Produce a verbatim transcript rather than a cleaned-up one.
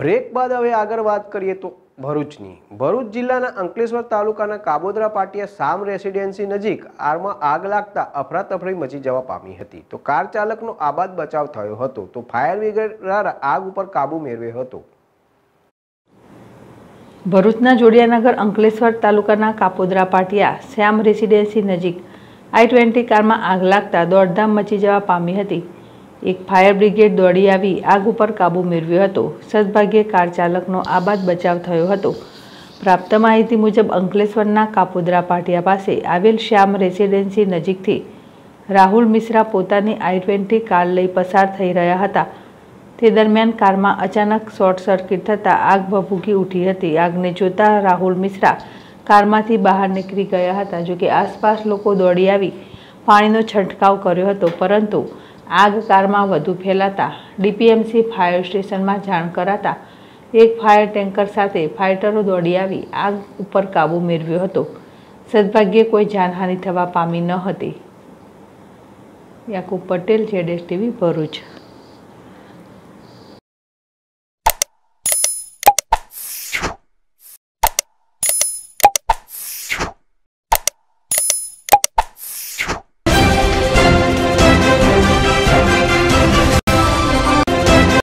Break બાદ હવે આગળ વાત કરીએ તો ભરૂચની ભરૂચ જિલ્લાના અંકલેશ્વર તાલુકાના કાબોદરા પાટિયા શ્યામ રેસીડેન્સી નજીક કારમાં આગ લાગતા અફરાતફરી મચી જવા પામી હતી તો કાર ચાલકનો આબાદ બચાવ થયો હતો તો ફાયર બ્રિગેડ દ્વારા આગ ઉપર કાબુ મેળવ્યો હતો। ભરૂચના જોડિયાનગર અંકલેશ્વર તાલુકાના કાબોદરા પાટિયા શ્યામ રેસીડેન્સી નજીક આઈ ટ્વેન્ટી કારમાં આગ લાગતા દોડધામ મચી જવા પામી હતી। एक फायर ब्रिगेड दौड़ी आवी आग पर काबू मेळव्यो हतो। सद्भाग्ये कार चालकनो आबाद बचाव थयो हतो। प्राप्त माहिती मुजब अंकलेश्वरना काबोदरा पाटिया पासे आवेल श्याम रेसिडेंसी नजीकथी राहुल मिश्रा पोतानी आई ट्वेंटी कार लई पसार थई रह्या हता ते दरमियान कारमा अचानक शॉर्ट सर्किट थता आग भभूकी उठी हती। आगने जोता राहुल मिश्रा कारमांथी बहार निकळी गया हता। जो के आसपास लोको दौड़ी आवी पाणीनो छंटकाव कर्यो हतो परंतु आग कारमा वधु फैलाता D P M C fire station में जाण कराता एक फायर टेंकर साथे फाइटरो दौड़ी आवी आग पर काबू मेळव्यो हतो। सद्भाग्ये कोई जानहानि थवा पामी न हती। Yakub Patel Z S TV Bharuch.